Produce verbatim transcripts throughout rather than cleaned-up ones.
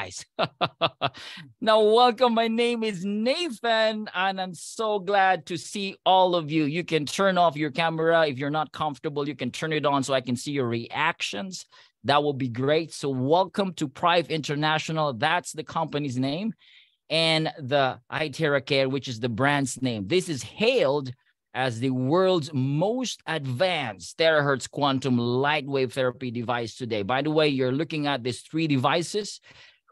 guys. Now, welcome. My name is Nathan, and I'm so glad to see all of you. You can turn off your camera. If you're not comfortable, you can turn it on so I can see your reactions. That will be great. So welcome to Prive International. That's the company's name, and the iTeraCare, which is the brand's name. This is hailed as the world's most advanced terahertz quantum light wave therapy device today. By the way, you're looking at these three devices.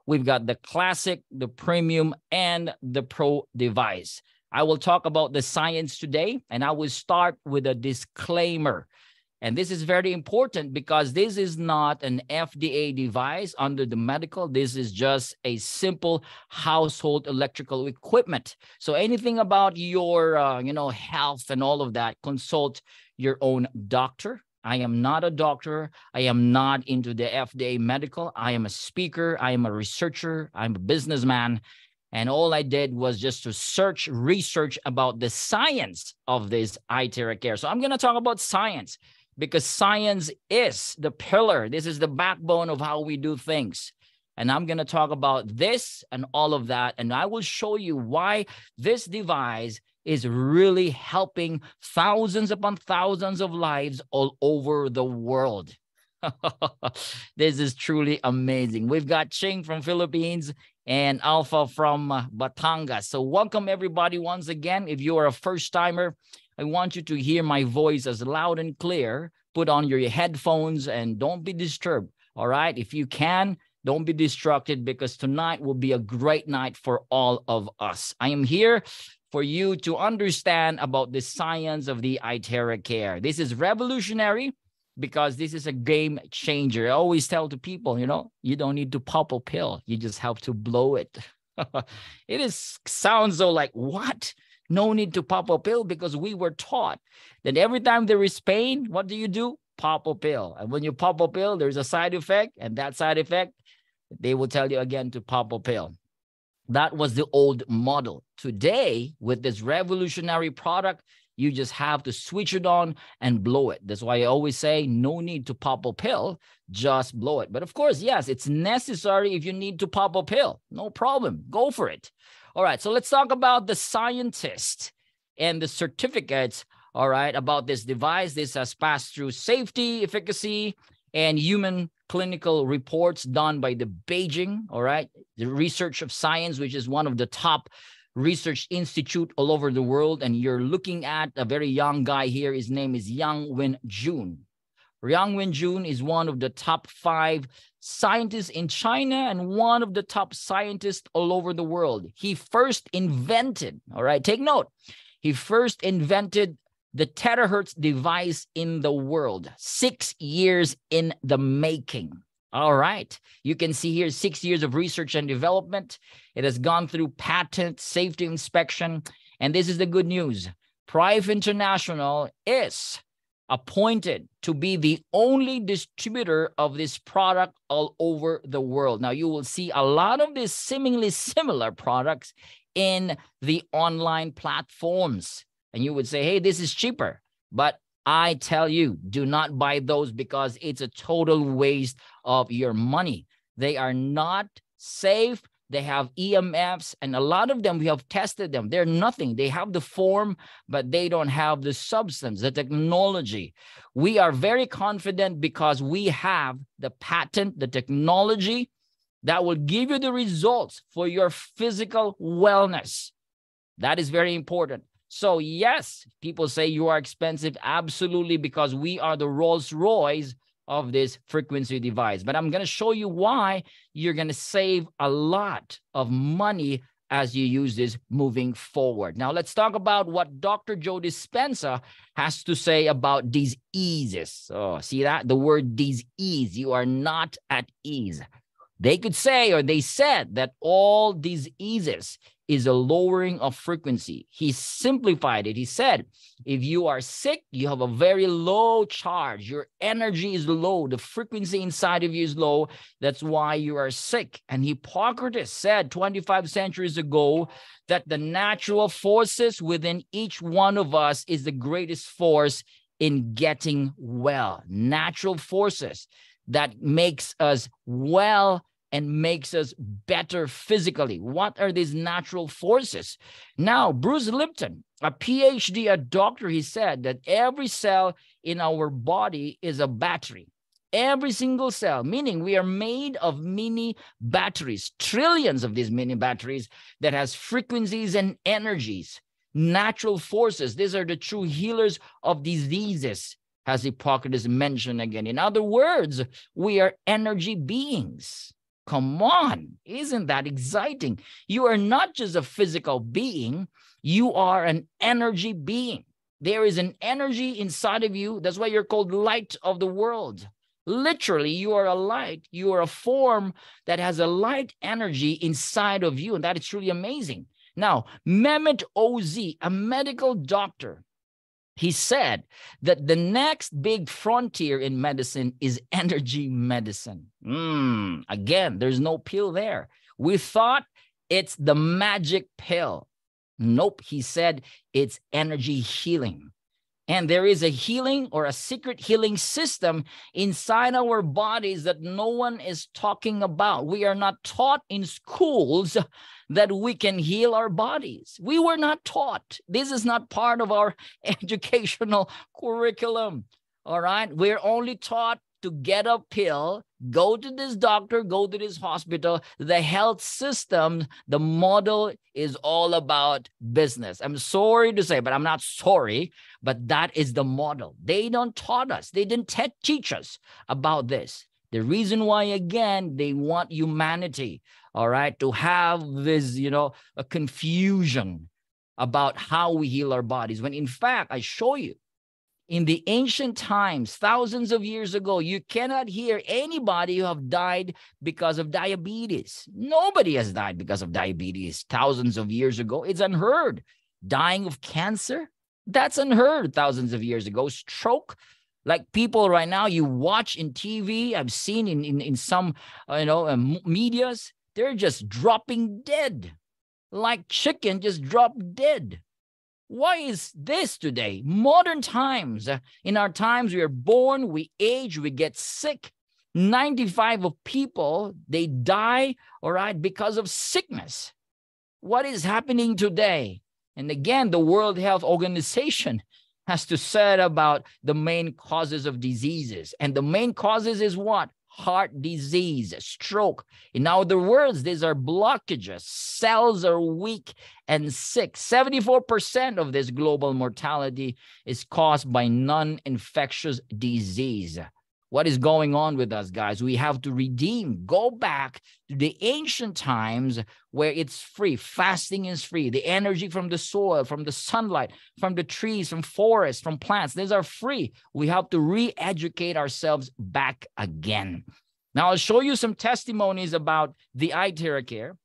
We've got the classic, the premium, and the pro device. I will talk about the science today, and I will start with a disclaimer. And this is very important because this is not an F D A device under the medical. This is just a simple household electrical equipment. So anything about your, uh, you know, health and all of that, consult your own doctor. I am not a doctor. I am not into the F D A medical. I am a speaker. I am a researcher. I'm a businessman. And all I did was just to search, research about the science of this iTeraCare. So I'm going to talk about science, because science is the pillar. This is the backbone of how we do things. And I'm going to talk about this and all of that. And I will show you why this device is really helping thousands upon thousands of lives all over the world. This is truly amazing. We've got Ching from Philippines and Alpha from Batangas. So welcome, everybody, once again. If you are a first-timer, I want you to hear my voice as loud and clear. Put on your headphones and don't be disturbed, all right? If you can, don't be distracted, because tonight will be a great night for all of us. I am here for you to understand about the science of the iTeraCare. This is revolutionary because this is a game changer. I always tell to people, you know, you don't need to pop a pill. You just have to blow it. It is, sounds so like, what? No need to pop a pill, because we were taught that every time there is pain, what do you do? Pop a pill. And when you pop a pill, there's a side effect, and that side effect, they will tell you again to pop a pill. That was the old model. Today, with this revolutionary product, you just have to switch it on and blow it. That's why I always say no need to pop a pill, just blow it. But of course, yes, it's necessary if you need to pop a pill. No problem. Go for it. All right, so let's talk about the scientists and the certificates, all right, about this device. This has passed through safety, efficacy, and human clinical reports done by the Beijing, all right, the Research of Science, which is one of the top research institute all over the world. And you're looking at a very young guy here. His name is Yang Wenjun. Yang Wenjun is one of the top five scientists in China and one of the top scientists all over the world. He first invented, all right, take note, he first invented the terahertz device in the world, six years in the making. All right, you can see here six years of research and development. It has gone through patent, safety inspection, and this is the good news. Prive International is appointed to be the only distributor of this product all over the world. Now, you will see a lot of these seemingly similar products in the online platforms. And you would say, hey, this is cheaper. But I tell you, do not buy those, because it's a total waste of your money. They are not safe. They have E M Fs, and a lot of them, we have tested them. They're nothing. They have the form, but they don't have the substance, the technology. We are very confident because we have the patent, the technology that will give you the results for your physical wellness. That is very important. So yes, people say you are expensive. Absolutely, because we are the Rolls-Royce of this frequency device. But I'm going to show you why you're going to save a lot of money as you use this moving forward. Now, let's talk about what Doctor Joe Dispenza has to say about diseases. Oh, see that? The word disease. You are not at ease. They could say, or they said, that all diseases is a lowering of frequency. He simplified it. He said, if you are sick, you have a very low charge. Your energy is low. The frequency inside of you is low. That's why you are sick. And Hippocrates said twenty-five centuries ago that the natural forces within each one of us is the greatest force in getting well. Natural forces that makes us well and makes us better physically? What are these natural forces? Now, Bruce Lipton, a PhD, a doctor, he said that every cell in our body is a battery. Every single cell, meaning we are made of mini batteries, trillions of these mini batteries that has frequencies and energies, natural forces. These are the true healers of diseases, as Hippocrates mentioned again. In other words, we are energy beings. Come on, isn't that exciting? You are not just a physical being, you are an energy being. There is an energy inside of you. That's why you're called light of the world. Literally, you are a light. You are a form that has a light energy inside of you, and that is truly amazing. Now, Mehmet Oz, a medical doctor, he said that the next big frontier in medicine is energy medicine. Mm, again, there's no pill there. We thought it's the magic pill. Nope, he said it's energy healing. And there is a healing or a secret healing system inside our bodies that no one is talking about. We are not taught in schools that we can heal our bodies. We were not taught. This is not part of our educational curriculum, all right? We're only taught to get a pill, go to this doctor, go to this hospital. The health system, the model is all about business. I'm sorry to say, but I'm not sorry, but that is the model. They don't taught us. They didn't teach us about this. The reason why, again, they want humanity, all right, to have this, you know, a confusion about how we heal our bodies. When in fact, I show you, in the ancient times, thousands of years ago, you cannot hear anybody who have died because of diabetes. Nobody has died because of diabetes thousands of years ago. It's unheard. Dying of cancer, that's unheard thousands of years ago. Stroke, like people right now, you watch in T V, I've seen in, in, in some you know, um, medias, they're just dropping dead. Like chicken just dropped dead. Why is this today? Modern times, in our times, we are born, we age, we get sick. ninety-five percent of people, they die, all right, because of sickness. What is happening today? And again, the World Health Organization has to say about the main causes of diseases. And the main causes is what? Heart disease, stroke. In other words, these are blockages. Cells are weak and sick. seventy-four percent of this global mortality is caused by non-infectious disease. What is going on with us, guys? We have to redeem. Go back to the ancient times where it's free. Fasting is free. The energy from the soil, from the sunlight, from the trees, from forests, from plants, these are free. We have to re-educate ourselves back again. Now, I'll show you some testimonies about the iTeraCare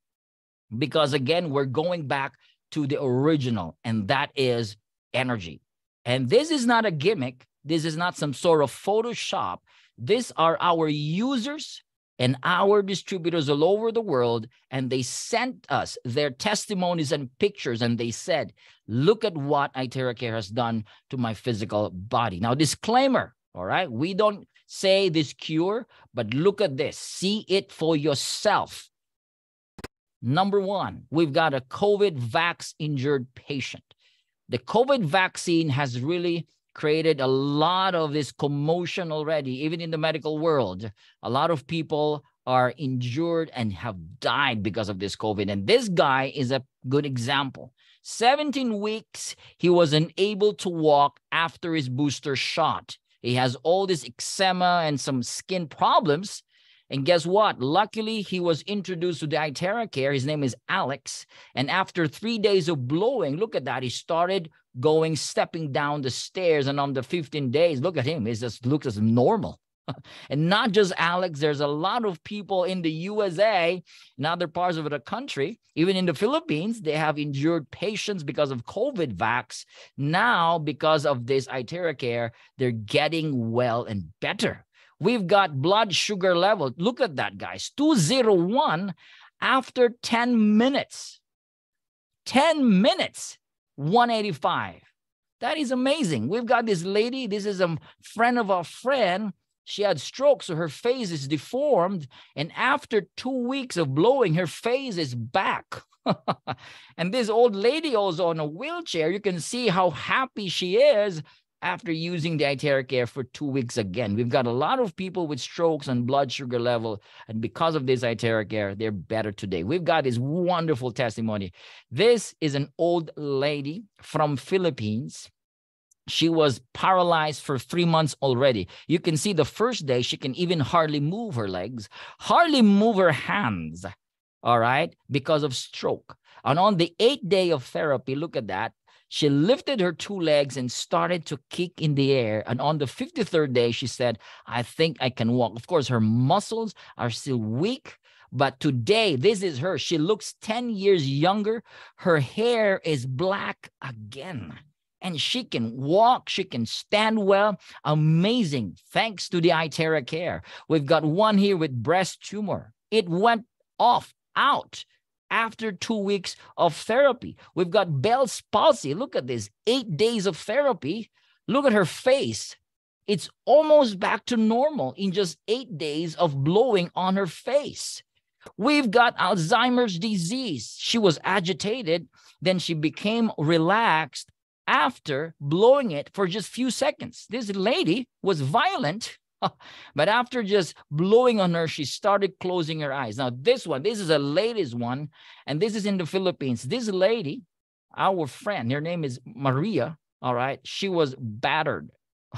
because, again, we're going back to the original, and that is energy. And this is not a gimmick. This is not some sort of Photoshop. These are our users and our distributors all over the world, and they sent us their testimonies and pictures, and they said, look at what iTeraCare has done to my physical body. Now, disclaimer, all right? We don't say this cure, but look at this. See it for yourself. Number one, we've got a COVID vax-injured patient. The COVID vaccine has really created a lot of this commotion already, even in the medical world. A lot of people are injured and have died because of this COVID. And this guy is a good example. seventeen weeks, he was unable to walk after his booster shot. He has all this eczema and some skin problems. And guess what? Luckily, he was introduced to the iTeraCare. His name is Alex. And after three days of blowing, look at that, he started going, stepping down the stairs. And on the fifteen days, look at him. He just looks as normal. And not just Alex. There's a lot of people in the U S A and other parts of the country, even in the Philippines, they have injured patients because of COVID vax. Now, because of this iTeraCare, they're getting well and better. We've got blood sugar level. Look at that, guys. two oh one after ten minutes. ten minutes, one eighty-five. That is amazing. We've got this lady. This is a friend of our friend. She had stroke, so her face is deformed. And after two weeks of blowing, her face is back. And this old lady also on a wheelchair, you can see how happy she is after using the iTeraCare for two weeks again. We've got a lot of people with strokes and blood sugar level. And because of this iTeraCare, they're better today. We've got this wonderful testimony. This is an old lady from Philippines. She was paralyzed for three months already. You can see the first day, she can even hardly move her legs, hardly move her hands, all right, because of stroke. And on the eighth day of therapy, look at that, she lifted her two legs and started to kick in the air. And on the fifty-third day, she said, I think I can walk. Of course, her muscles are still weak. But today, this is her. She looks ten years younger. Her hair is black again. And she can walk, she can stand well. Amazing, thanks to the iTeraCare. We've got one here with breast tumor. It went off, out, after two weeks of therapy. We've got Bell's palsy. Look at this, eight days of therapy. Look at her face. It's almost back to normal in just eight days of blowing on her face. We've got Alzheimer's disease. She was agitated, then she became relaxed after blowing it for just few seconds. This lady was violent, but after just blowing on her, she started closing her eyes. Now, this one, this is the latest one, and this is in the Philippines. This lady, our friend, her name is Maria, all right? She was battered,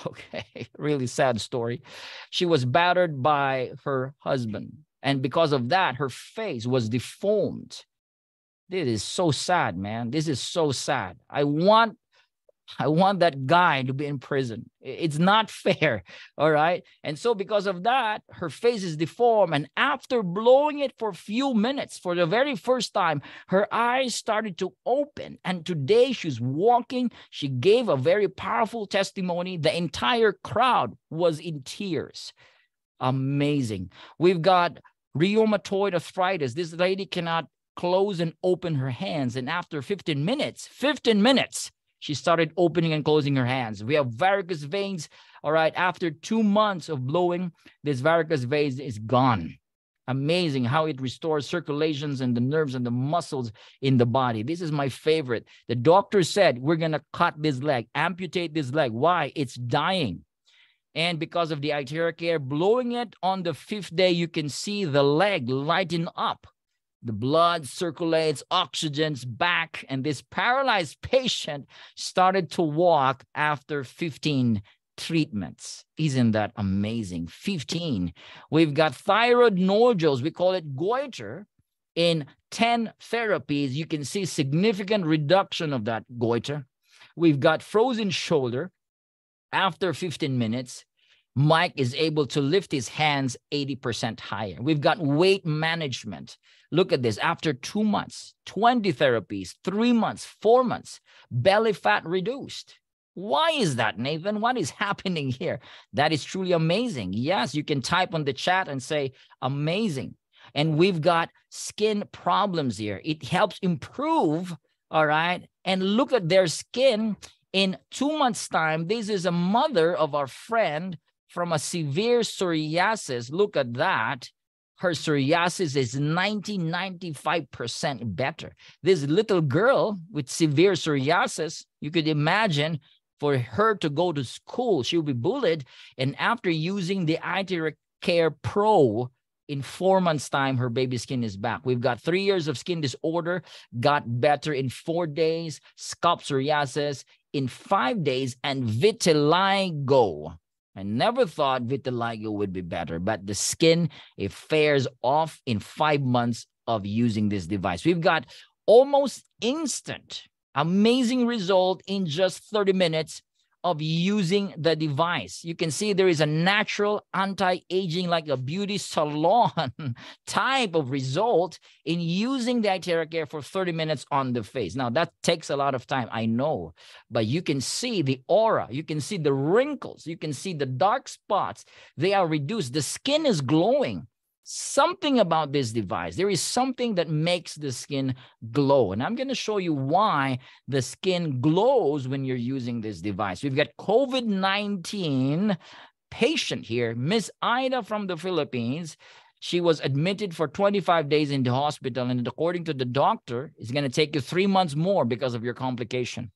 okay? Really sad story. She was battered by her husband, and because of that, her face was deformed. This is so sad, man. This is so sad. I want I want that guy to be in prison. It's not fair, all right? And so because of that, her face is deformed. And after blowing it for a few minutes, for the very first time, her eyes started to open. And today she's walking. She gave a very powerful testimony. The entire crowd was in tears. Amazing. We've got rheumatoid arthritis. This lady cannot close and open her hands. And after fifteen minutes, fifteen minutes, she started opening and closing her hands. We have varicose veins. All right. After two months of blowing, this varicose vein is gone. Amazing how it restores circulations and the nerves and the muscles in the body. This is my favorite. The doctor said, we're going to cut this leg, amputate this leg. Why? It's dying. And because of the iTeraCare, blowing it on the fifth day, you can see the leg lighten up. The blood circulates, oxygen's back, and this paralyzed patient started to walk after fifteen treatments. Isn't that amazing? fifteen. We've got thyroid nodules. We call it goiter. In ten therapies, you can see significant reduction of that goiter. We've got frozen shoulder. After fifteen minutes, Mike is able to lift his hands eighty percent higher. We've got weight management. Look at this. After two months, twenty therapies, three months, four months, belly fat reduced. Why is that, Nathan? What is happening here? That is truly amazing. Yes, you can type on the chat and say, amazing. And we've got skin problems here. It helps improve, all right? And look at their skin in two months' time. This is a mother of our friend from a severe psoriasis. Look at that. Her psoriasis is ninety, ninety-five percent better. This little girl with severe psoriasis, you could imagine for her to go to school, she'll be bullied. And after using the iTeraCare Pro, in four months' time, her baby skin is back. We've got three years of skin disorder, got better in four days, scalp psoriasis in five days, and vitiligo. I never thought vitiligo would be better, but the skin, it fares off in five months of using this device. We've got almost instant, amazing result in just thirty minutes of using the device. You can see there is a natural anti-aging, like a beauty salon type of result in using the iTeraCare for thirty minutes on the face. Now, that takes a lot of time, I know, but you can see the aura, you can see the wrinkles, you can see the dark spots, they are reduced, the skin is glowing. Something about this device, there is something that makes the skin glow. And I'm going to show you why the skin glows when you're using this device. We've got COVID nineteen patient here, Miss Ida from the Philippines. She was admitted for twenty-five days in the hospital, and according to the doctor, it's going to take you three months more because of your complication.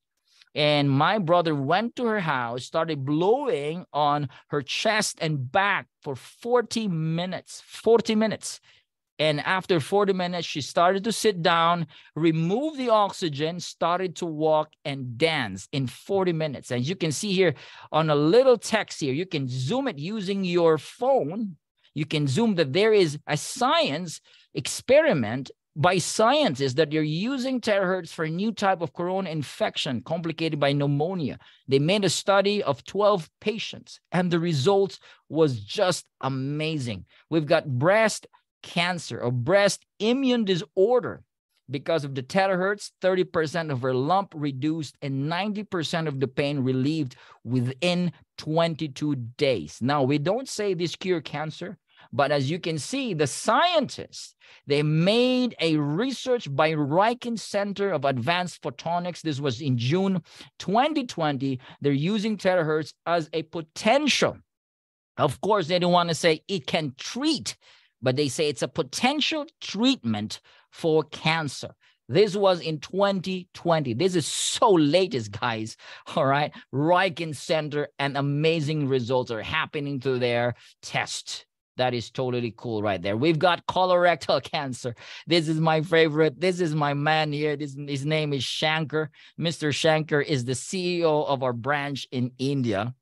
And my brother went to her house, started blowing on her chest and back for forty minutes, forty minutes. And after forty minutes, she started to sit down, remove the oxygen, started to walk and dance in forty minutes. And you can see here on a little text here, you can zoom it using your phone. You can zoom that there is a science experiment by scientists that you're using terahertz for a new type of corona infection complicated by pneumonia. They made a study of twelve patients, and the results was just amazing. We've got breast cancer or breast immune disorder because of the terahertz. Thirty percent of her lump reduced and ninety percent of the pain relieved within twenty-two days. Now, we don't say this cure cancer, but as you can see, the scientists, they made a research by Riken Center of Advanced Photonics. This was in June twenty twenty. They're using terahertz as a potential. Of course, they don't want to say it can treat, but they say it's a potential treatment for cancer. This was in twenty twenty. This is so latest, guys. All right. Riken Center, and amazing results are happening through their test. That is totally cool right there. We've got colorectal cancer. This is my favorite. This is my man here. This, his name is Shankar. Mister Shankar is the C E O of our branch in India,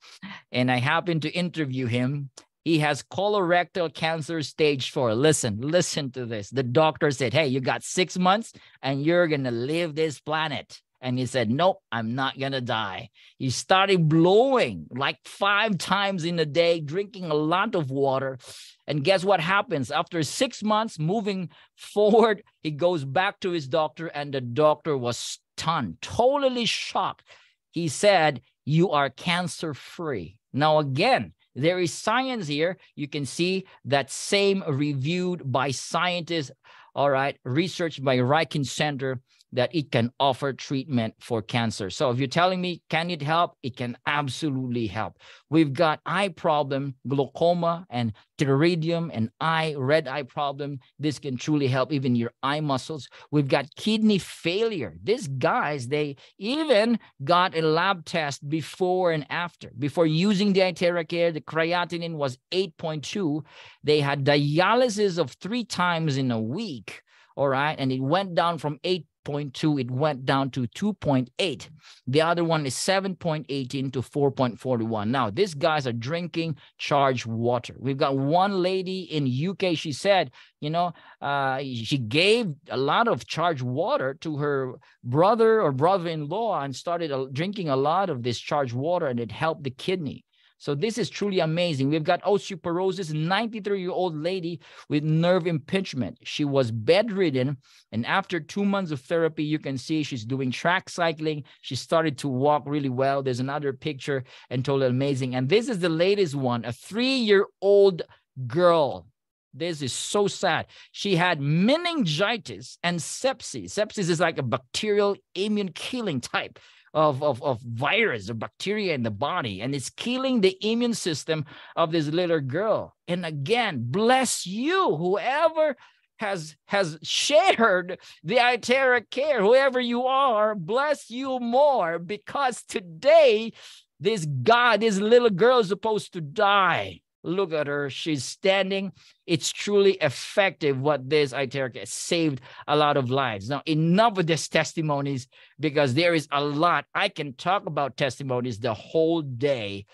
and I happened to interview him. He has colorectal cancer stage four. Listen, listen to this. The doctor said, hey, you got six months and you're going to leave this planet. And he said, nope, I'm not going to die. He started blowing like five times in a day, drinking a lot of water. And guess what happens? After six months moving forward, he goes back to his doctor, and the doctor was stunned, totally shocked. He said, you are cancer-free. Now, again, there is science here. You can see that same reviewed by scientists, all right, research by Riken Center, that it can offer treatment for cancer. So if you're telling me, can it help? It can absolutely help. We've got eye problem, glaucoma and pterygium and eye, red eye problem. This can truly help even your eye muscles. We've got kidney failure. These guys, they even got a lab test before and after. Before using the iTeraCare, the creatinine was eight point two. They had dialysis of three times in a week. All right. And it went down from eight point two. It went down to two point eight. The other one is seven point one eight to four point four one. Now, these guys are drinking charged water. We've got one lady in U K. She said, you know, uh, she gave a lot of charged water to her brother or brother-in-law and started uh, drinking a lot of this charged water, and it helped the kidney. So this is truly amazing. We've got osteoporosis, ninety-three-year-old lady with nerve impingement. She was bedridden, and after two months of therapy, you can see she's doing track cycling. She started to walk really well. There's another picture, and totally amazing. And this is the latest one, a three-year-old girl. This is so sad. She had meningitis and sepsis. Sepsis is like a bacterial immune killing type of, of, of virus or bacteria in the body, and it's killing the immune system of this little girl. And again, bless you, whoever has, has shared the iTeraCare, whoever you are, bless you more, because today, this guy, this little girl is supposed to die. Look at her. She's standing. It's truly effective what this iTeraCare saved a lot of lives. Now, enough of these testimonies, because there is a lot. I can talk about testimonies the whole day,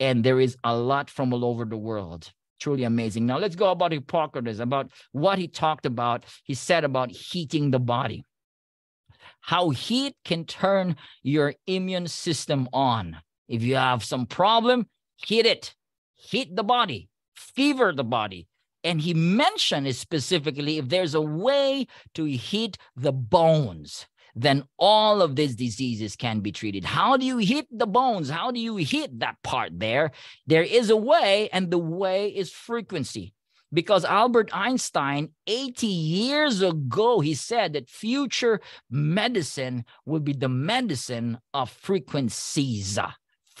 and there is a lot from all over the world. Truly amazing. Now, let's go about Hippocrates, about what he talked about. He said about heating the body, how heat can turn your immune system on. If you have some problem, heat it. Heat the body, fever the body. And he mentioned it specifically, if there's a way to heat the bones, then all of these diseases can be treated. How do you heat the bones? How do you heat that part there? There is a way, and the way is frequency. Because Albert Einstein, eighty years ago, he said that future medicine will be the medicine of frequencies.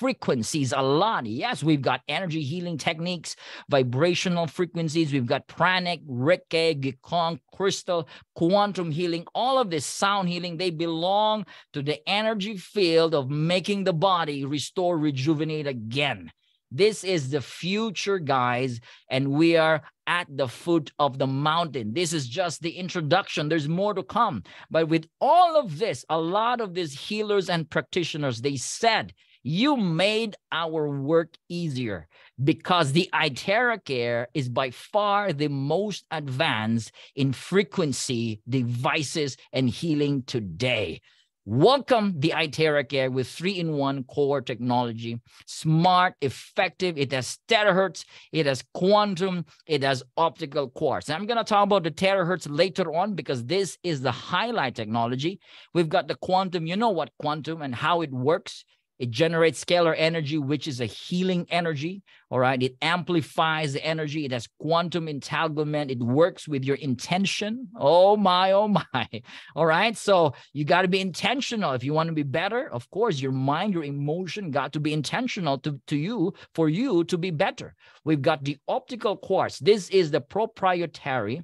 frequencies a lot. Yes, we've got energy healing techniques, vibrational frequencies. We've got pranic, reiki, gikong, crystal, quantum healing, all of this sound healing. They belong to the energy field of making the body restore, rejuvenate again. This is the future, guys, and we are at the foot of the mountain. This is just the introduction. There's more to come. But with all of this, a lot of these healers and practitioners, they said, you made our work easier because the iTeraCare is by far the most advanced in frequency devices and healing today. Welcome the iTeraCare with three in one core technology. Smart, effective, it has terahertz, it has quantum, it has optical quartz. And I'm going to talk about the terahertz later on because this is the highlight technology. We've got the quantum. You know what quantum and how it works. It generates scalar energy, which is a healing energy, all right? It amplifies the energy. It has quantum entanglement. It works with your intention. Oh, my, oh, my, all right? So you got to be intentional. If you want to be better, of course, your mind, your emotion got to be intentional to, to you for you to be better. We've got the optical quartz. This is the proprietary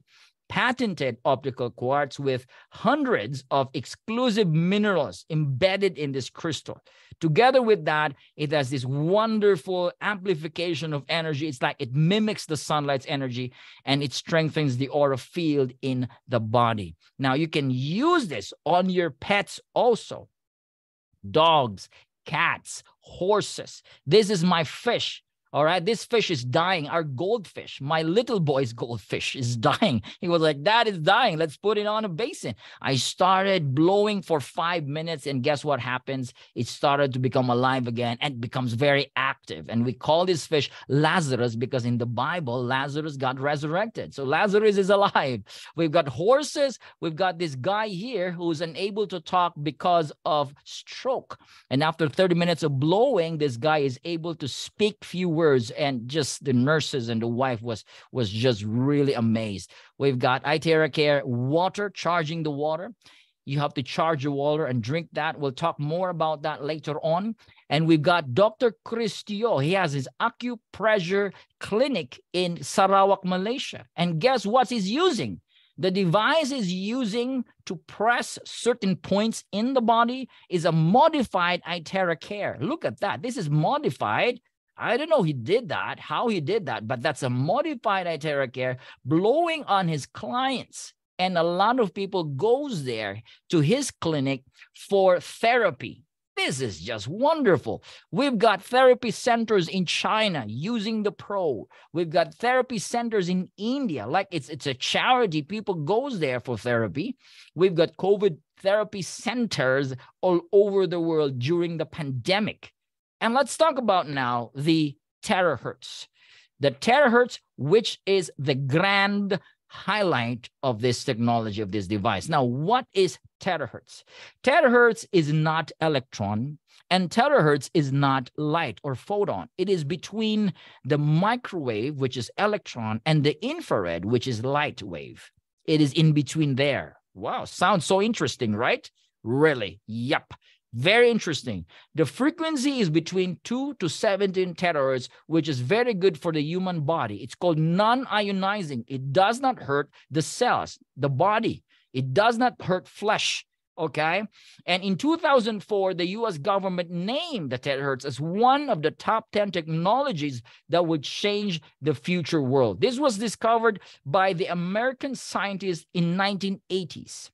patented optical quartz with hundreds of exclusive minerals embedded in this crystal. Together with that, it has this wonderful amplification of energy. It's like it mimics the sunlight's energy and it strengthens the aura field in the body. Now, you can use this on your pets also. Dogs, cats, horses. This is my fish. All right, this fish is dying, our goldfish. My little boy's goldfish is dying. He was like, Dad, it's dying. Let's put it on a basin. I started blowing for five minutes, and guess what happens? It started to become alive again and becomes very active. And we call this fish Lazarus because in the Bible, Lazarus got resurrected. So Lazarus is alive. We've got horses. We've got this guy here who's unable to talk because of stroke. And after thirty minutes of blowing, this guy is able to speak few words. Words and just the nurses and the wife was was just really amazed. We've got iTeraCare water, charging the water. You have to charge your water and drink that. We'll talk more about that later on. And we've got Doctor Cristio. He has his acupressure clinic in Sarawak, Malaysia. And guess what he's using? The device is using to press certain points in the body is a modified iTeraCare. Look at that. This is modified. I don't know he did that, how he did that, but that's a modified iTeraCare blowing on his clients. And a lot of people goes there to his clinic for therapy. This is just wonderful. We've got therapy centers in China using the pro. We've got therapy centers in India. Like it's, it's a charity. People goes there for therapy. We've got COVID therapy centers all over the world during the pandemic. And let's talk about now the terahertz. The terahertz, which is the grand highlight of this technology, of this device. Now, what is terahertz? Terahertz is not electron, and terahertz is not light or photon. It is between the microwave, which is electron, and the infrared, which is light wave. It is in between there. Wow, sounds so interesting, right? Really, yep. Very interesting. The frequency is between two to seventeen terahertz, which is very good for the human body. It's called non-ionizing. It does not hurt the cells, the body. It does not hurt flesh, okay? And in two thousand four, the U S government named the terahertz as one of the top ten technologies that would change the future world. This was discovered by the American scientists in the nineteen eighties.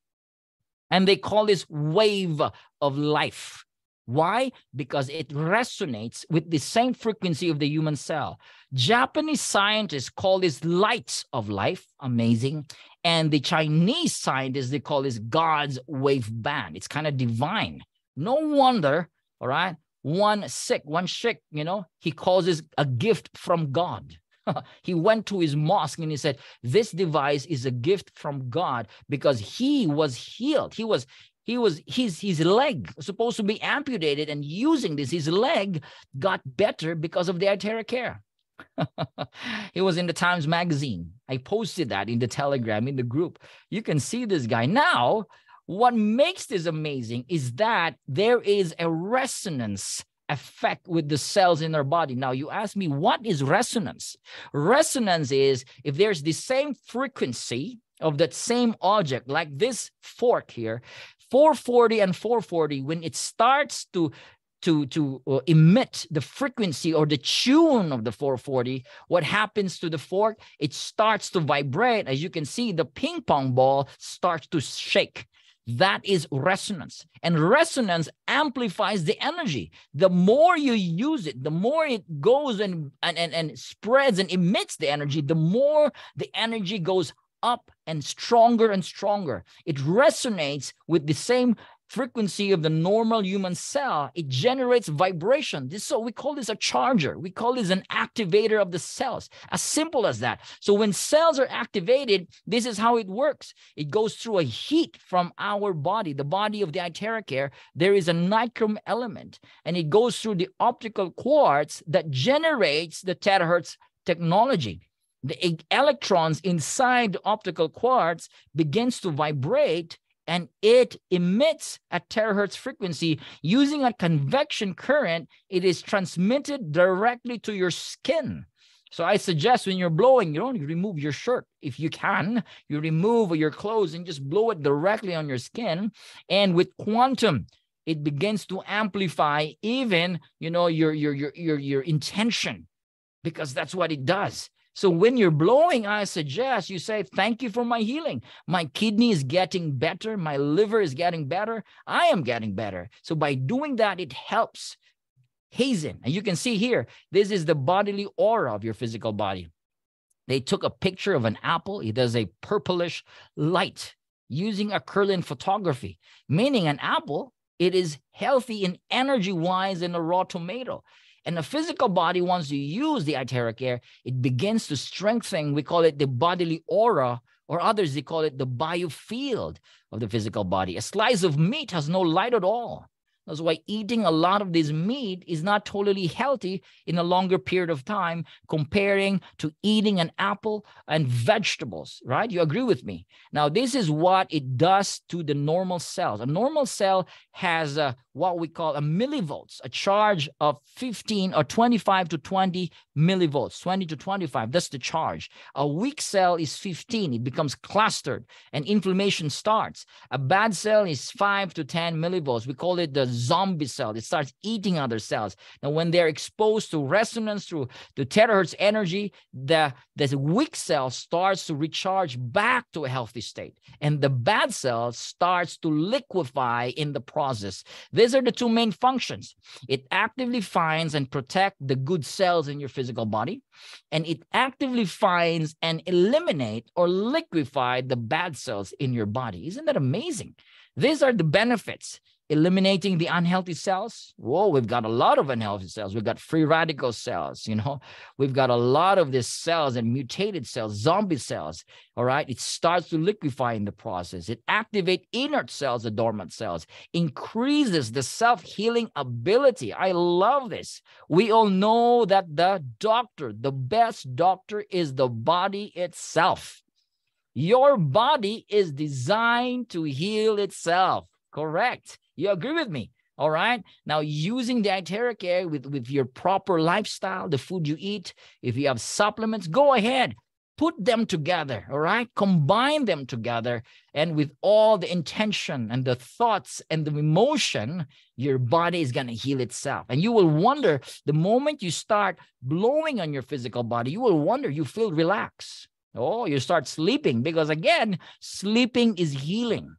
And they call this wave of life. Why? Because it resonates with the same frequency of the human cell. Japanese scientists call this lights of life. Amazing. And the Chinese scientists, they call this God's wave band. It's kind of divine. No wonder, all right, one sick, one sheikh, you know, he calls this a gift from God. He went to his mosque and he said, this device is a gift from God because he was healed. He was, he was, his, his leg was supposed to be amputated, and using this, his leg got better because of the iTeraCare. It was in the Times Magazine. I posted that in the Telegram, in the group. You can see this guy. Now, what makes this amazing is that there is a resonance effect with the cells in our body. Now, you ask me, what is resonance? Resonance is if there's the same frequency of that same object, like this fork here, four forty and four forty, when it starts to to, to uh, emit the frequency or the tune of the four forty, what happens to the fork? It starts to vibrate. As you can see, the ping pong ball starts to shake. That is resonance. And resonance amplifies the energy. The more you use it, the more it goes and, and, and, and spreads and emits the energy, the more the energy goes up and stronger and stronger. It resonates with the same frequency of the normal human cell. It generates vibration. This, so we call this a charger. We call this an activator of the cells. As simple as that. So when cells are activated, this is how it works. It goes through a heat from our body, the body of the iTeraCare. There is a nichrome element, and it goes through the optical quartz that generates the terahertz technology. The electrons inside the optical quartz begins to vibrate, and it emits a terahertz frequency. Using a convection current, it is transmitted directly to your skin. So I suggest when you're blowing, you don't remove your shirt. If you can, you remove your clothes and just blow it directly on your skin. And with quantum, it begins to amplify even, you know, your, your, your, your, your intention, because that's what it does. So when you're blowing, I suggest you say, thank you for my healing. My kidney is getting better. My liver is getting better. I am getting better. So by doing that, it helps hasten. And you can see here, this is the bodily aura of your physical body. They took a picture of an apple. It has a purplish light using a Kirlian photography, meaning an apple, it is healthy in energy-wise than a raw tomato. And the physical body, once you use the iTeraCare, it begins to strengthen. We call it the bodily aura, or others, they call it the biofield of the physical body. A slice of meat has no light at all. That's why eating a lot of this meat is not totally healthy in a longer period of time comparing to eating an apple and vegetables, right? You agree with me? Now, this is what it does to the normal cells. A normal cell has a, what we call a millivolts, a charge of fifteen or twenty-five to twenty millivolts, twenty to twenty-five. That's the charge. A weak cell is fifteen. It becomes clustered and inflammation starts. A bad cell is five to ten millivolts. We call it the zombie cell. It starts eating other cells. Now, when they're exposed to resonance through the terahertz energy, the, the weak cell starts to recharge back to a healthy state. And the bad cell starts to liquefy in the process. These are the two main functions. It actively finds and protects the good cells in your physical body, and it actively finds and eliminates or liquefies the bad cells in your body. Isn't that amazing? These are the benefits. Eliminating the unhealthy cells. Whoa, we've got a lot of unhealthy cells. We've got free radical cells, you know. We've got a lot of these cells and mutated cells, zombie cells, all right? It starts to liquefy in the process. It activates inert cells, the dormant cells, increases the self-healing ability. I love this. We all know that the doctor, the best doctor is the body itself. Your body is designed to heal itself, correct? You agree with me, all right? Now, using the iTeraCare with, with your proper lifestyle, the food you eat, if you have supplements, go ahead. Put them together, all right? Combine them together, and with all the intention and the thoughts and the emotion, your body is going to heal itself. And you will wonder, the moment you start blowing on your physical body, you will wonder, you feel relaxed. Oh, you start sleeping because, again, sleeping is healing.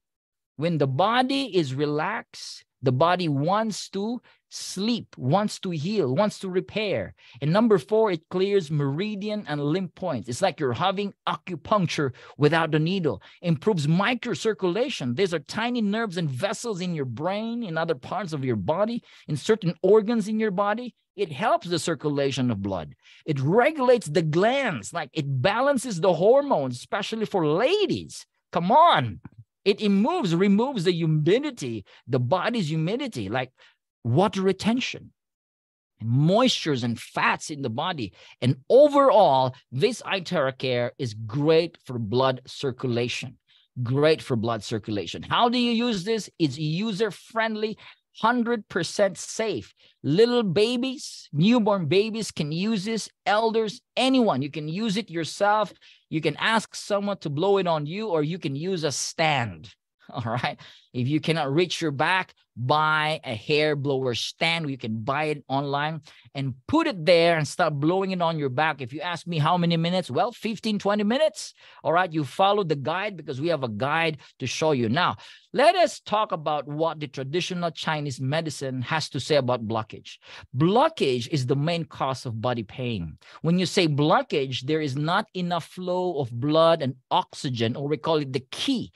When the body is relaxed, the body wants to sleep, wants to heal, wants to repair. And number four, it clears meridian and lymph points. It's like you're having acupuncture without the needle. Improves microcirculation. These are tiny nerves and vessels in your brain, in other parts of your body, in certain organs in your body. It helps the circulation of blood. It regulates the glands, like it balances the hormones, especially for ladies. Come on. It removes, removes the humidity, the body's humidity, like water retention, and moistures and fats in the body. And overall, this iTeraCare is great for blood circulation. Great for blood circulation. How do you use this? It's user-friendly, one hundred percent safe. Little babies, newborn babies can use this, elders, anyone. You can use it yourself. You can ask someone to blow it on you, or you can use a stand, all right? If you cannot reach your back, buy a hair blower stand. You can buy it online and put it there and start blowing it on your back. If you ask me how many minutes, well, fifteen, twenty minutes. All right, you follow the guide because we have a guide to show you. Now, let us talk about what the traditional Chinese medicine has to say about blockage. Blockage is the main cause of body pain. When you say blockage, there is not enough flow of blood and oxygen, or we call it the qi.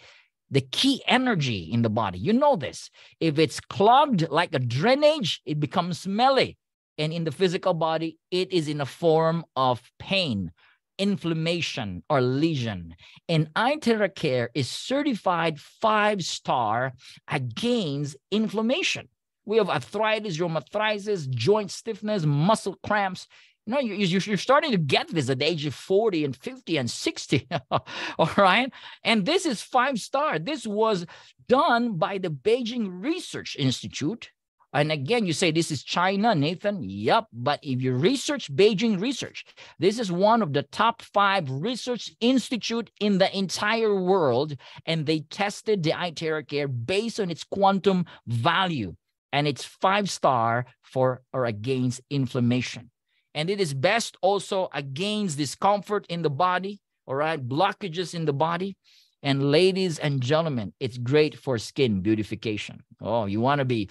The key energy in the body. You know this. If it's clogged like a drainage, it becomes smelly. And in the physical body, it is in a form of pain, inflammation, or lesion. And iTeraCare is certified five star against inflammation. We have arthritis, rheumatosis, joint stiffness, muscle cramps. No, you, you're starting to get this at the age of forty and fifty and sixty, all right? And this is five star. This was done by the Beijing Research Institute. And again, you say this is China, Nathan. Yep, but if you research Beijing Research, this is one of the top five research institutes in the entire world, and they tested the iTeraCare based on its quantum value, and it's five star for or against inflammation. And it is best also against discomfort in the body, all right, blockages in the body. And ladies and gentlemen, it's great for skin beautification. Oh, you want to be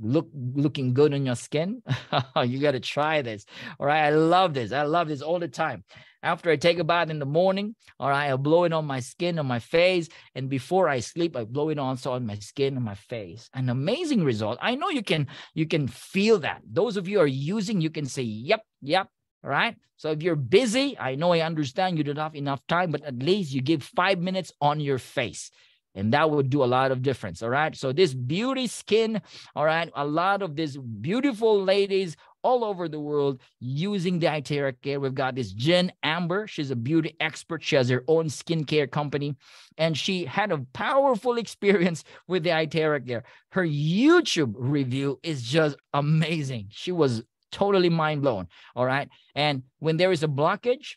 look looking good on your skin? You got to try this. All right, I love this. I love this all the time. After I take a bath in the morning, all right, I blow it on my skin, on my face. And before I sleep, I blow it also on my skin, on my face. An amazing result. I know you can, you can feel that. Those of you who are using, you can say, yep, yep, all right? So if you're busy, I know I understand you don't have enough time, but at least you give five minutes on your face. And that would do a lot of difference, all right? So this beauty skin, all right, a lot of these beautiful ladies all over the world using the iTeraCare. We've got this Jen Amber. She's a beauty expert. She has her own skincare company, and she had a powerful experience with the iTeraCare. Her YouTube review is just amazing. She was totally mind blown, all right? And when there is a blockage,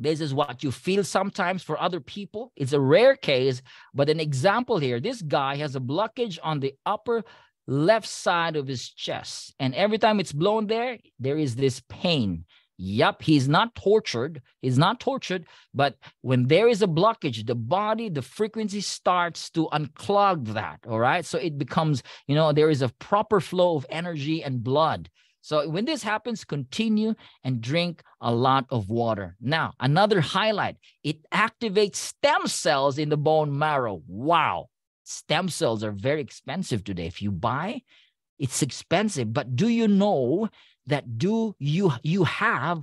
this is what you feel sometimes for other people. It's a rare case, but an example here. This guy has a blockage on the upper left side of his chest. And every time it's blown there, there is this pain. Yep, he's not tortured. He's not tortured. But when there is a blockage, the body, the frequency starts to unclog that, all right? So it becomes, you know, there is a proper flow of energy and blood. So when this happens, continue and drink a lot of water. Now, another highlight, it activates stem cells in the bone marrow. Wow. Stem cells are very expensive today. If you buy, it's expensive. But do you know that do you, you have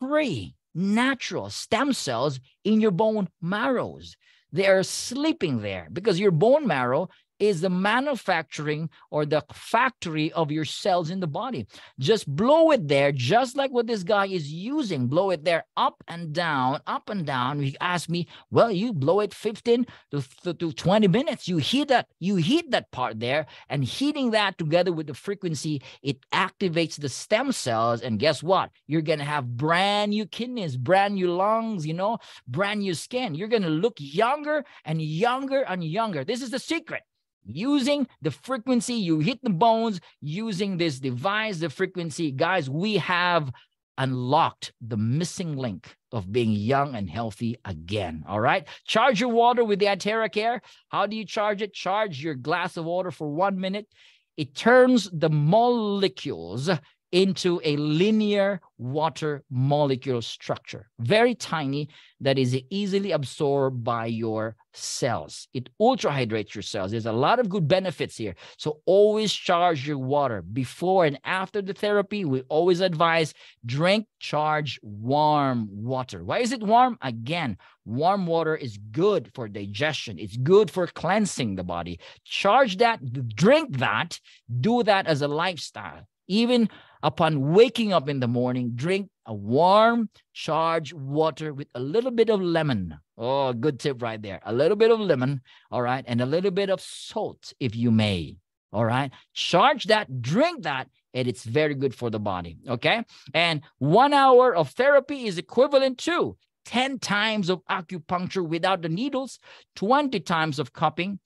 three natural stem cells in your bone marrows? They are sleeping there because your bone marrow is the manufacturing or the factory of your cells in the body. Just blow it there, just like what this guy is using. Blow it there up and down, up and down. You ask me, well, you blow it fifteen to twenty minutes. You heat that, you heat that part there, and heating that together with the frequency, it activates the stem cells. And guess what? You're gonna have brand new kidneys, brand new lungs, you know, brand new skin. You're gonna look younger and younger and younger. This is the secret. Using the frequency, you hit the bones, using this device, the frequency. Guys, we have unlocked the missing link of being young and healthy again, all right? Charge your water with the iTeraCare. How do you charge it? Charge your glass of water for one minute. It turns the molecules into a linear water molecule structure, very tiny, that is easily absorbed by your cells. It ultra hydrates your cells. There's a lot of good benefits here. So always charge your water. Before and after the therapy, we always advise drink, charge warm water. Why is it warm? Again, warm water is good for digestion. It's good for cleansing the body. Charge that, drink that, do that as a lifestyle. Even upon waking up in the morning, drink a warm, charged water with a little bit of lemon. Oh, good tip right there. A little bit of lemon, all right, and a little bit of salt if you may. All right. Charge that, drink that, and it's very good for the body. Okay. And one hour of therapy is equivalent to ten times of acupuncture without the needles, twenty times of cupping,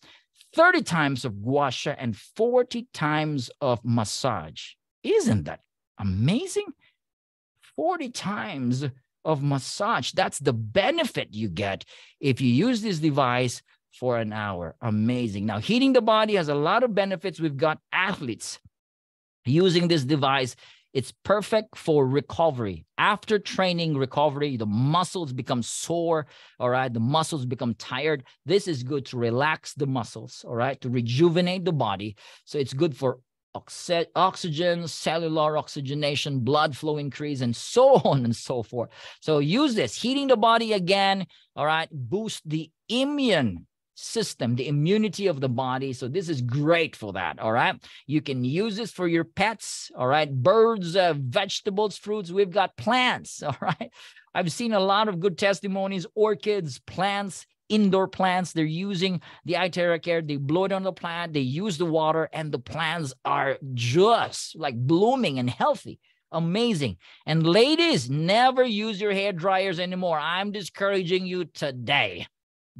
thirty times of gua sha, and forty times of massage. Isn't that amazing? forty times of massage. That's the benefit you get if you use this device for an hour. Amazing. Now, heating the body has a lot of benefits. We've got athletes using this device. It's perfect for recovery. After training recovery, the muscles become sore, all right? The muscles become tired. This is good to relax the muscles, all right? To rejuvenate the body. So it's good for oxy oxygen, cellular oxygenation, blood flow increase, and so on and so forth. So use this, heating the body again, all right? Boost the immune system, the immunity of the body. So this is great for that, all right? You can use this for your pets, all right? Birds, uh, vegetables, fruits. We've got plants, all right? I've seen a lot of good testimonies, orchids, plants, indoor plants. They're using the iTeraCare. They blow it on the plant. They use the water, and the plants are just like blooming and healthy. Amazing. And ladies, never use your hair dryers anymore. I'm discouraging you today.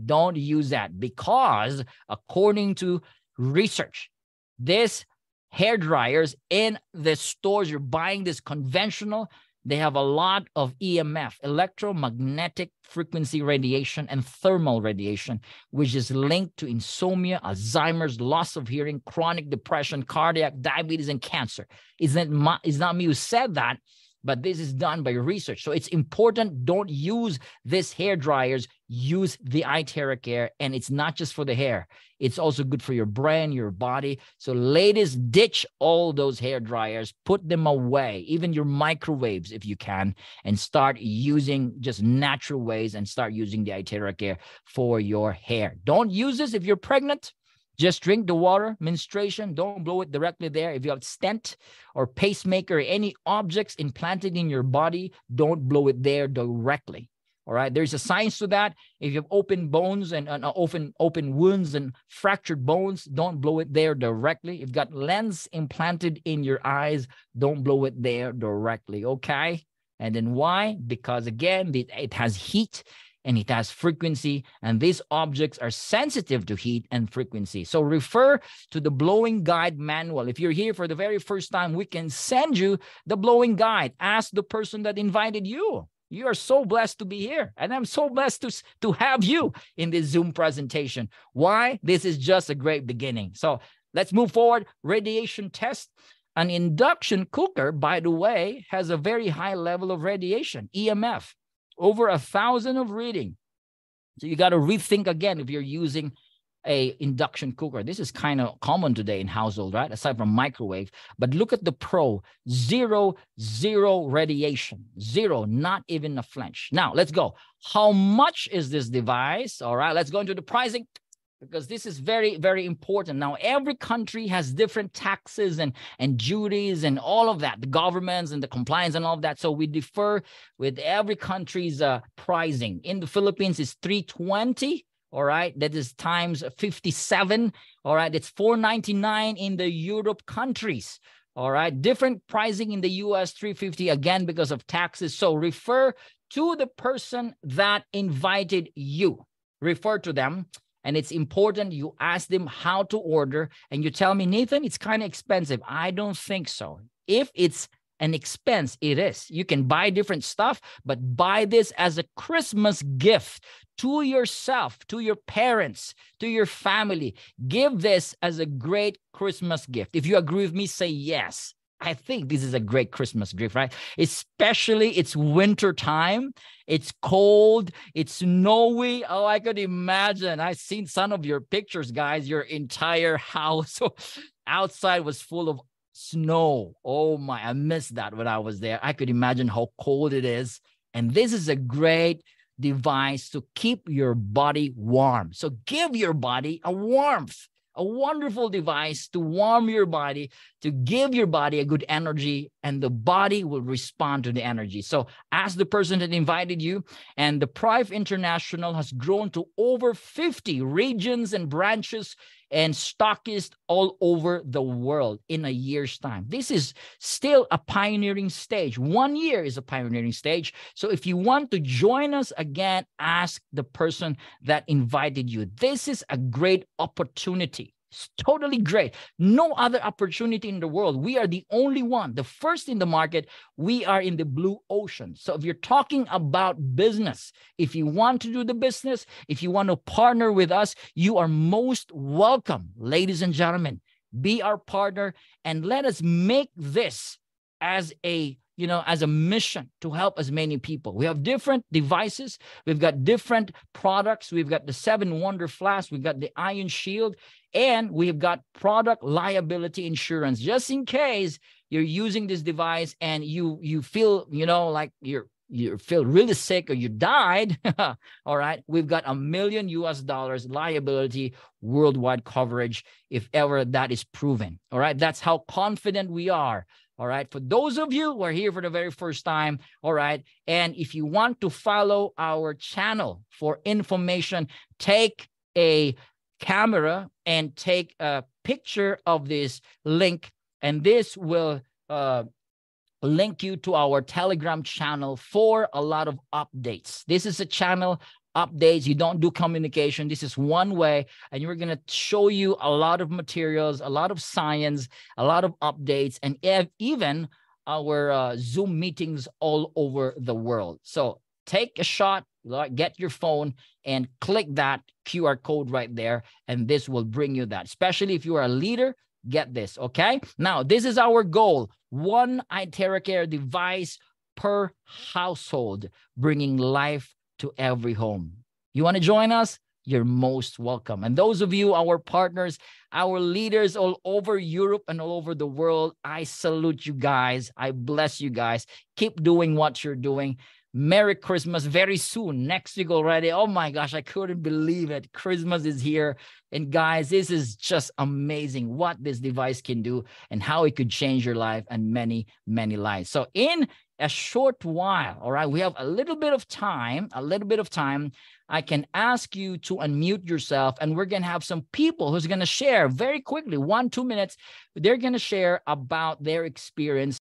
Don't use that, because according to research, this hair dryers in the stores you're buying, this conventional, they have a lot of E M F, electromagnetic frequency radiation, and thermal radiation, which is linked to insomnia, Alzheimer's, loss of hearing, chronic depression, cardiac, diabetes, and cancer. Isn't it, it's not me who said that, but this is done by research. So it's important. Don't use this hair dryers. Use the iTeraCare. And it's not just for the hair. It's also good for your brain, your body. So ladies, ditch all those hair dryers. Put them away, even your microwaves if you can, and start using just natural ways, and start using the iTeraCare for your hair. Don't use this if you're pregnant. Just drink the water, menstruation. Don't blow it directly there. If you have stent or pacemaker, any objects implanted in your body, don't blow it there directly. All right. There's a science to that. If you have open bones and, and open, open wounds and fractured bones, don't blow it there directly. If you've got lens implanted in your eyes, don't blow it there directly. Okay. And then why? Because again, it, it has heat, and it has frequency, and these objects are sensitive to heat and frequency. So refer to the blowing guide manual. If you're here for the very first time, we can send you the blowing guide. Ask the person that invited you. You are so blessed to be here, and I'm so blessed to, to have you in this Zoom presentation. Why? This is just a great beginning. So let's move forward. Radiation test. An induction cooker, by the way, has a very high level of radiation, E M F. Over a thousand of reading. So you got to rethink again if you're using a induction cooker. This is kind of common today in household, right? Aside from microwave. But look at the pro. Zero, zero radiation. Zero, not even a flinch. Now, let's go. How much is this device? All right, let's go into the pricing, because this is very, very important. Now, every country has different taxes and, and duties and all of that, the governments and the compliance and all of that. So we differ with every country's uh, pricing. In the Philippines, it's three twenty, all right? That is times fifty-seven, all right? It's four ninety-nine in the Europe countries, all right? Different pricing in the U S, three fifty, again, because of taxes. So refer to the person that invited you. Refer to them. And it's important you ask them how to order, and you tell me, Nathan, it's kind of expensive. I don't think so. If it's an expense, it is. You can buy different stuff, but buy this as a Christmas gift to yourself, to your parents, to your family. Give this as a great Christmas gift. If you agree with me, say yes. I think this is a great Christmas gift, right? Especially it's winter time. It's cold. It's snowy. Oh, I could imagine. I've seen some of your pictures, guys. Your entire house outside was full of snow. Oh my, I missed that when I was there. I could imagine how cold it is. And this is a great device to keep your body warm. So give your body a warmth. A wonderful device to warm your body, to give your body a good energy, and the body will respond to the energy. So ask the person that invited you, and the Prive International has grown to over fifty regions and branches and stockists all over the world in a year's time. This is still a pioneering stage. One year is a pioneering stage. So if you want to join us again, ask the person that invited you. This is a great opportunity. It's totally great. No other opportunity in the world. We are the only one, the first in the market. We are in the blue ocean. So if you're talking about business, if you want to do the business, if you want to partner with us, you are most welcome, ladies and gentlemen. Be our partner, and let us make this as a, you know, as a mission to help as many people. We have different devices. We've got different products. We've got the Seven Wonder Flask. We've got the Iron Shield. And we've got product liability insurance, just in case you're using this device and you you feel, you know, like you're you feel really sick or you died. All right. We've got a million U S dollars liability worldwide coverage if ever that is proven. All right. That's how confident we are. All right. For those of you who are here for the very first time, all right. And if you want to follow our channel for information, take a camera and take a picture of this link. And this will uh, link you to our Telegram channel for a lot of updates. This is a channel updates. You don't do communication. This is one way. And we're going to show you a lot of materials, a lot of science, a lot of updates, and ev even our uh, Zoom meetings all over the world. So take a shot, get your phone, and click that Q R code right there. And this will bring you that, especially if you are a leader. Get this, okay? Now, this is our goal. One iTeraCare device per household, bringing life to every home. You want to join us? You're most welcome. And those of you, our partners, our leaders all over Europe and all over the world, I salute you guys. I bless you guys. Keep doing what you're doing. Merry Christmas very soon, next week already. Oh my gosh, I couldn't believe it. Christmas is here. And guys, this is just amazing what this device can do and how it could change your life and many, many lives. So in a short while, all right, we have a little bit of time, a little bit of time. I can ask you to unmute yourself, and we're going to have some people who's going to share very quickly, one, two minutes. They're going to share about their experience.